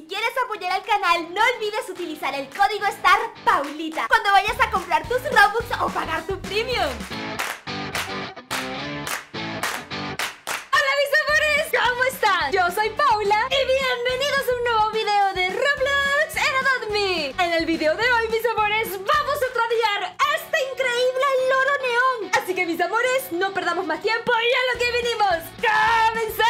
si quieres apoyar al canal, no olvides utilizar el código Star Paulita cuando vayas a comprar tus Robux o pagar tu premium. Hola mis amores, ¿cómo están? Yo soy Paula y bienvenidos a un nuevo video de Roblox en Adopt Me. En el video de hoy, mis amores, vamos a tradear este increíble loro neón. Así que mis amores, no perdamos más tiempo y a lo que vinimos. ¡Comencemos!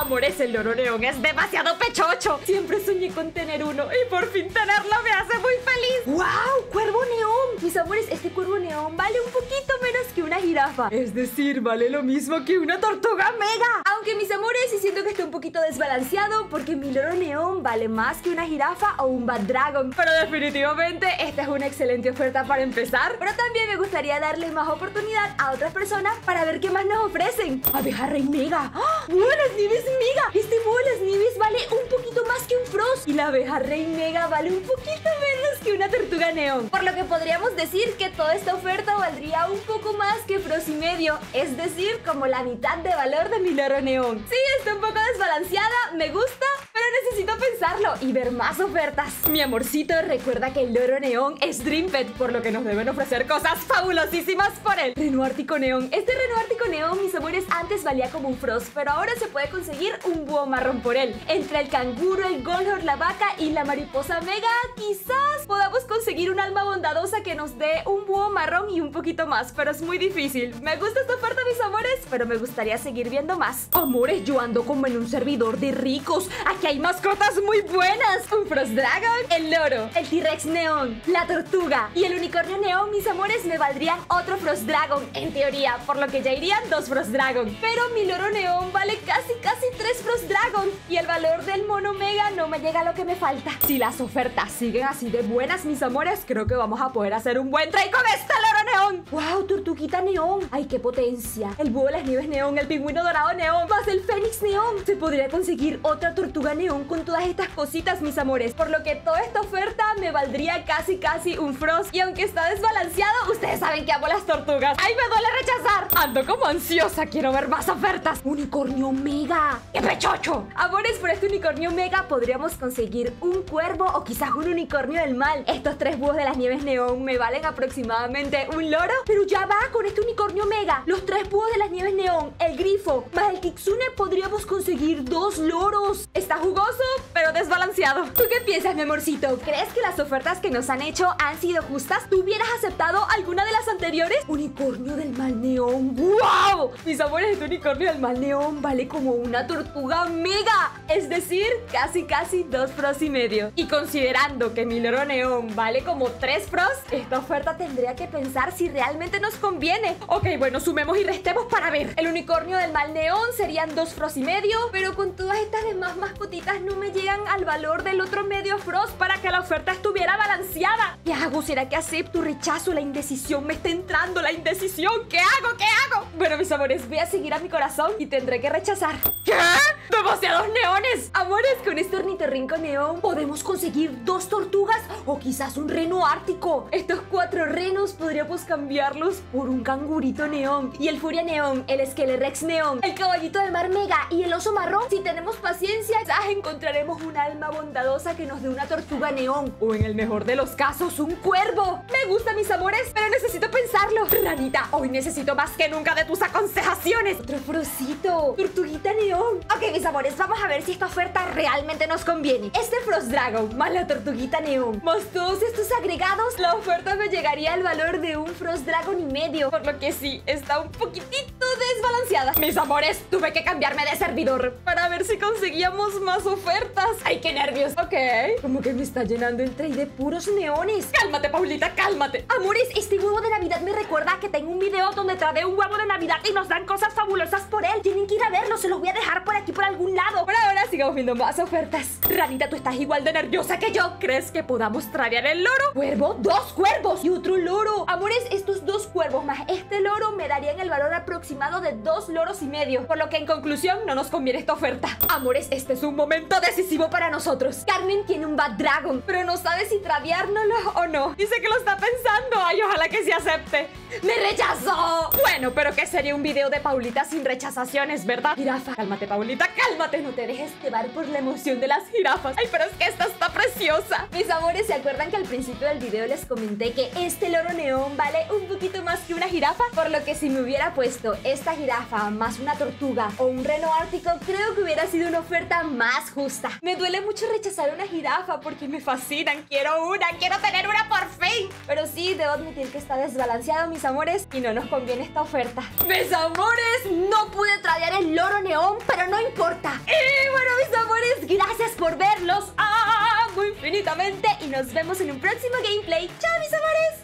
Amores, el loro neón es demasiado pechocho. Siempre soñé con tener uno y por fin tenerlo me hace muy feliz. ¡Wow! ¡Cuervo neón! Mis amores, este cuervo neón vale un poquito menos que una jirafa. Es decir, vale lo mismo que una tortuga mega. Aunque mis amores, sí siento que está un poquito desbalanceado porque mi loro neón vale más que una jirafa o un Bad Dragon. Pero definitivamente esta es una excelente oferta para empezar. Pero también me gustaría darles más oportunidad a otras personas para ver qué más nos ofrecen. Abeja rey mega. ¡Oh! ¡Buenas nieves mega! Este buenas nieves vale un poquito más que un frost. Y la abeja rey mega vale un poquito menos que una tortuga neón. Por lo que podríamos decir que toda esta oferta valdría un poco más que frost y medio. Es decir, como la mitad de valor de mi loro neón. Sí, está un poco desbalanceada, me gusta, pero necesito pensarlo y ver más ofertas. Mi amorcito, recuerda que el loro neón es Dream Pet, por lo que nos deben ofrecer cosas fabulosísimas por él. Reno ártico neón. Este reno ártico neón, mis amores, antes valía como un frost, pero ahora se puede conseguir un búho marrón por él. Entre el canguro, el golhor, la vaca y la mariposa mega, quizás podamos conseguir un alma bondadosa que nos dé un búho marrón y un poquito más, pero es muy difícil. Me gusta esta oferta, mis amores, pero me gustaría seguir viendo más. Amores, yo ando como en un servidor de ricos. Aquí hay mascotas muy buenas. Un Frost Dragon, el loro, el T-Rex neón, la tortuga y el unicornio neón, mis amores, me valdrían otro Frost Dragon, en teoría, por lo que ya irían dos Frost Dragon. Pero mi loro neón vale casi 3 Frost Dragon y el valor del mono mega no me llega a lo que me falta. Si las ofertas siguen así de buenas, mis amores, creo que vamos a poder hacer un buen trade con esta loro neón. ¡Wow! Tortuguita neón. ¡Ay, qué potencia! El búho de las nieves neón, el pingüino dorado neón, más el fénix neón. Se podría conseguir otra tortuga neón con todas estas cositas, mis amores, por lo que toda esta oferta me valdría casi un frost. Y aunque está desbalanceado, ustedes saben que amo las tortugas. ¡Ay, me duele rechazar! Ando como ansiosa, quiero ver más ofertas. ¡Unicornio mega! ¡Qué pechocho! Amores, por este unicornio mega podríamos conseguir un cuervo o quizás un unicornio del mal. Estos 3 búhos de las nieves neón me valen aproximadamente un loro. Pero ya va, con este unicornio mega, los 3 búhos de las nieves neón, el grifo, más el kitsune, podríamos conseguir 2 loros. Está jugoso, pero desbalanceado. ¿Tú qué piensas, mi amorcito? ¿Crees que las ofertas que nos han hecho han sido justas? ¿Tú hubieras aceptado alguna de las anteriores? Unicornio del mal neón. ¡Wow! Mis amores, este unicornio del mal neón vale como una tortuga mega, es decir, casi 2 frost y medio. Y considerando que mi loro neón vale como 3 frost, esta oferta tendría que pensar si realmente nos conviene. Ok, bueno, sumemos y restemos para ver. El unicornio del mal neón serían 2 frost y medio, pero con todas estas demás mascotitas no me llegan al valor del otro medio frost para que la oferta estuviera balanceada. ¿Qué hago? ¿Será que acepto? ¿Rechazo? La indecisión me está entrando, la indecisión. ¿Qué hago? ¿Qué hago? Bueno, mis amores, voy a seguir a mi corazón y tendré que rechazar. ¿Qué? ¡Demasiados neones! Amores, con este ornitorrinco neón podemos conseguir 2 tortugas o quizás un reno ártico. Estos 4 renos podríamos cambiarlos por un cangurito neón y el furia neón, el esquelerex neón, el caballito de mar mega y el oso marrón. Si tenemos paciencia, ya encontraremos un alma bondadosa que nos dé una tortuga neón o, en el mejor de los casos, un cuervo. Me gusta, mis amores, pero necesito pensarlo. Ranita, hoy necesito más que nunca de tus aconsejaciones. Otro frosito. Tortuguita neón. Ok, mis amores, vamos a ver si esta oferta realmente nos conviene. Este Frost Dragon más la tortuguita neón más todos estos agregados, la oferta me llegaría al valor de un Frost Dragon y medio, por lo que sí, está un poquitito desbalanceada. Mis amores, tuve que cambiarme de servidor para ver si conseguíamos más ofertas. ¡Ay, qué nervios! Ok, como que me está llenando el tray de puros neones. ¡Cálmate, Paulita, cálmate! Amores, este huevo de Navidad me recuerda que tengo un video donde tradeo un huevo de Navidad y nos dan cosas fabulosas por él. Tienen que ir a verlo, se los voy a dejar por aquí por algún lado. Por ahora sigamos viendo más ofertas. Ranita, tú estás igual de nerviosa que yo. ¿Crees que podamos tradear el loro? ¿Cuervo? 2 cuervos y otro loro. Amores, estos 2 cuervos más este loro me darían el valor aproximado de 2 loros y medio, por lo que en conclusión no nos conviene esta oferta. Amores, este es un momento decisivo para nosotros. Carmen tiene un Bad Dragon, pero no sabe si traviárnoslo o no. Dice que lo está pensando. Ay, ojalá que sí acepte. ¡Me rechazó! Bueno, pero ¿qué sería un video de Paulita sin rechazaciones, verdad? Jirafa, cálmate, Paulita, cálmate. No te dejes llevar por la emoción de las jirafas. Ay, pero es que esta está preciosa. Mis amores, ¿se acuerdan que al principio del video les comenté que este loro neón vale un poquito más que una jirafa? Por lo que si me hubiera puesto esta jirafa más una tortuga o un reno ártico, creo que hubiera sido una oferta más justa. Me duele mucho rechazar una jirafa porque me fascinan. Quiero una, quiero tener una por fin. Pero sí, debo admitir que está desbalanceado, mis amores, y no nos conviene esta oferta. Mis amores, no pude tradear el loro neón, pero no importa. Y bueno, mis amores, gracias por verlos. ¡Amo infinitamente! Y nos vemos en un próximo gameplay. ¡Chao, mis amores!